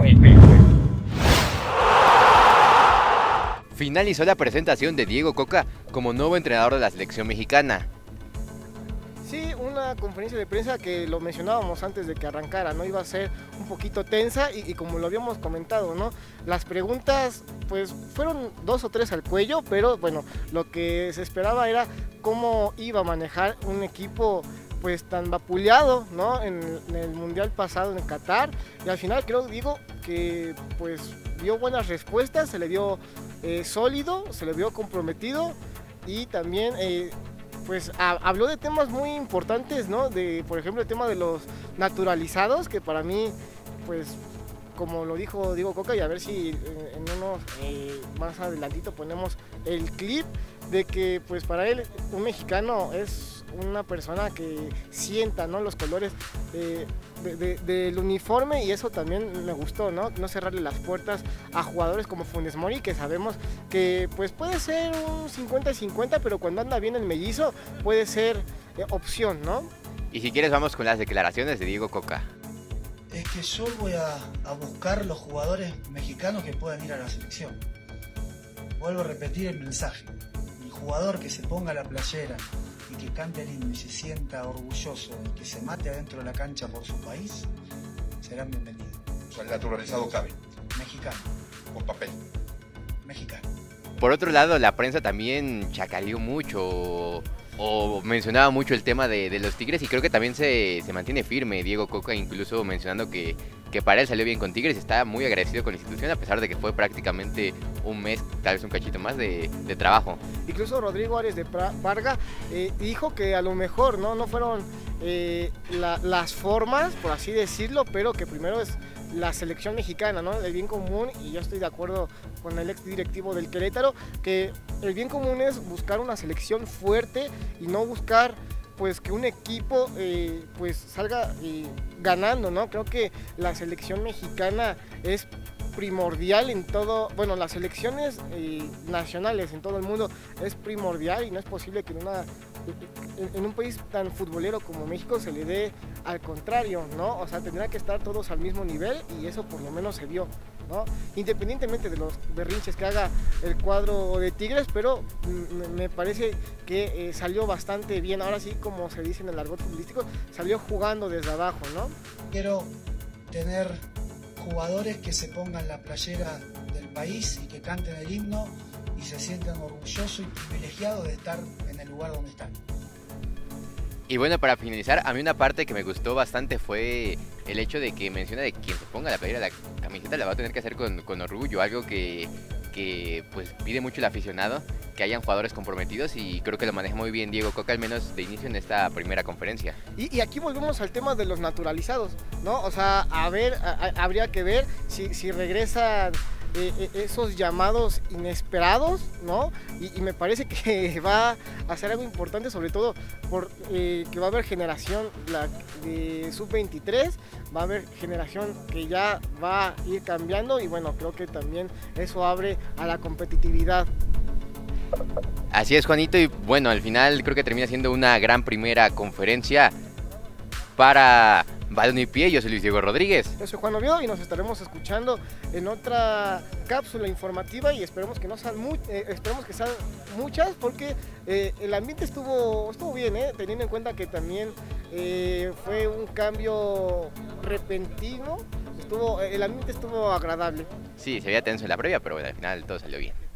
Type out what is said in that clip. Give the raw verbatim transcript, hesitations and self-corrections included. Balón y Pie. Finalizó la presentación de Diego Cocca como nuevo entrenador de la selección mexicana. Sí, una conferencia de prensa que lo mencionábamos antes de que arrancara, ¿no? Iba a ser un poquito tensa y, y como lo habíamos comentado, ¿no? Las preguntas, pues, fueron dos o tres al cuello, pero bueno, lo que se esperaba era cómo iba a manejar un equipo, pues, tan vapuleado, ¿no? En, en el mundial pasado en Qatar, y al final creo, digo, que pues dio buenas respuestas, se le vio eh, sólido, se le vio comprometido y también... Eh, Pues a, habló de temas muy importantes, ¿no? De, por ejemplo, el tema de los naturalizados, que para mí, pues, como lo dijo Diego Cocca, y a ver si en, en unos eh, más adelantito ponemos el clip, de que, pues, para él, un mexicano es una persona que sienta, ¿no? Los colores eh, de, de, del uniforme, y eso también me gustó, ¿no? No cerrarle las puertas a jugadores como Funes Mori, que sabemos que pues puede ser un cincuenta cincuenta, pero cuando anda bien el mellizo puede ser eh, opción, ¿no? Y si quieres vamos con las declaraciones de Diego Cocca. Es que yo voy a, a buscar los jugadores mexicanos que puedan ir a la selección. Vuelvo a repetir el mensaje. El jugador que se ponga la playera y que cante el himno y se sienta orgulloso de que se mate adentro de la cancha por su país, serán bienvenidos. O sea, el naturalizado cabe. Mexicano. Por papel. Mexicano. Por otro lado, la prensa también chacaleó mucho o mencionaba mucho el tema de, de los Tigres, y creo que también se, se mantiene firme Diego Cocca, incluso mencionando que, que para él salió bien con Tigres, está muy agradecido con la institución a pesar de que fue prácticamente un mes, tal vez un cachito más de, de trabajo. Incluso Rodrigo Árez de Varga eh, dijo que a lo mejor no, no fueron eh, la, las formas, por así decirlo, pero que primero es la selección mexicana, ¿no? El bien común, y yo estoy de acuerdo con el ex directivo del Querétaro, que el bien común es buscar una selección fuerte y no buscar pues que un equipo eh, pues salga eh, ganando, ¿no? Creo que la selección mexicana es primordial en todo, bueno, las selecciones eh, nacionales en todo el mundo es primordial, y no es posible que en, una, en, en un país tan futbolero como México se le dé al contrario, ¿no? O sea, tendrán que estar todos al mismo nivel, y eso por lo menos se vio, ¿no? Independientemente de los berrinches que haga el cuadro de Tigres, pero me parece que eh, salió bastante bien. Ahora sí, como se dice en el argot futbolístico, salió jugando desde abajo, ¿no? Quiero tener jugadores que se pongan la playera del país y que canten el himno y se sientan orgullosos y privilegiados de estar en el lugar donde están. Y bueno, para finalizar, a mí una parte que me gustó bastante fue el hecho de que menciona de quien se ponga la playera, la camiseta la va a tener que hacer con, con orgullo, algo que, que pues pide mucho el aficionado, que hayan jugadores comprometidos, y creo que lo maneja muy bien Diego Cocca, al menos de inicio en esta primera conferencia. Y, y aquí volvemos al tema de los naturalizados, ¿no? O sea, a ver, a, a, habría que ver si, si regresan... Eh, esos llamados inesperados, ¿no? Y, y me parece que va a ser algo importante, sobre todo por eh, que va a haber generación la, de sub veintitrés, va a haber generación que ya va a ir cambiando, y bueno, creo que también eso abre a la competitividad. Así es, Juanito, y bueno, al final creo que termina siendo una gran primera conferencia para Balón y Pie. Yo soy Luis Diego Rodríguez. Yo soy Juan Oviedo, y nos estaremos escuchando en otra cápsula informativa, y esperemos que no sean, muy, eh, esperemos que sean muchas, porque eh, el ambiente estuvo, estuvo bien, eh, teniendo en cuenta que también eh, fue un cambio repentino, estuvo, el ambiente estuvo agradable. Sí, se veía tenso en la previa, pero bueno, al final todo salió bien.